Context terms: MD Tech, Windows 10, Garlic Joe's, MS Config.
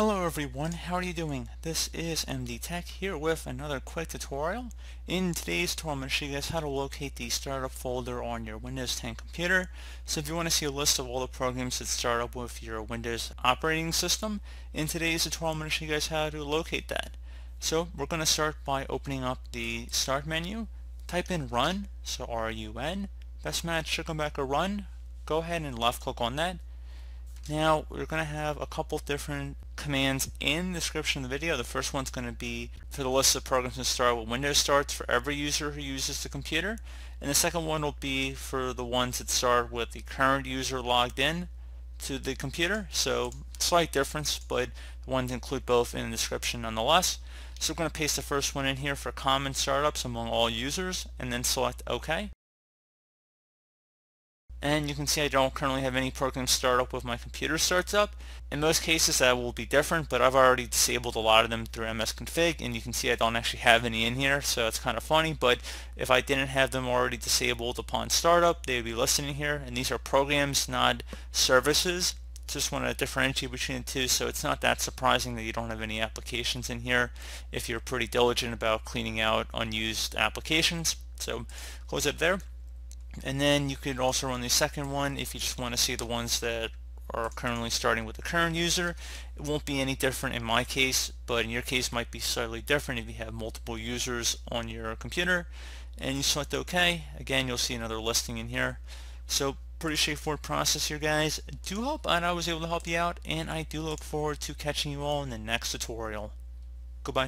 Hello everyone, how are you doing? This is MD Tech here with another quick tutorial. In today's tutorial, I'm going to show you guys how to locate the startup folder on your Windows 10 computer. So if you want to see a list of all the programs that start up with your Windows operating system, in today's tutorial I'm going to show you guys how to locate that. So we're going to start by opening up the Start menu, type in Run, so R-U-N, best match should come back a Run, go ahead and left click on that. Now we're going to have a couple different commands in the description of the video. The first one's going to be for the list of programs that start with Windows starts for every user who uses the computer, and the second one will be for the ones that start with the current user logged in to the computer. So slight difference, but the ones include both in the description nonetheless. So we're going to paste the first one in here for common startups among all users and then select OK. And you can see I don't currently have any programs start up with my computer starts up. In most cases that will be different, but I've already disabled a lot of them through MS Config, and you can see I don't actually have any in here, so it's kind of funny, but if I didn't have them already disabled upon startup, they would be listed here, and these are programs, not services. Just want to differentiate between the two, so it's not that surprising that you don't have any applications in here if you're pretty diligent about cleaning out unused applications. So close it there. And then you could also run the second one if you just want to see the ones that are currently starting with the current user. It won't be any different in my case, but in your case might be slightly different if you have multiple users on your computer. And you select OK. Again, you'll see another listing in here. So pretty straightforward process here, guys. I do hope I was able to help you out, and I do look forward to catching you all in the next tutorial. Goodbye.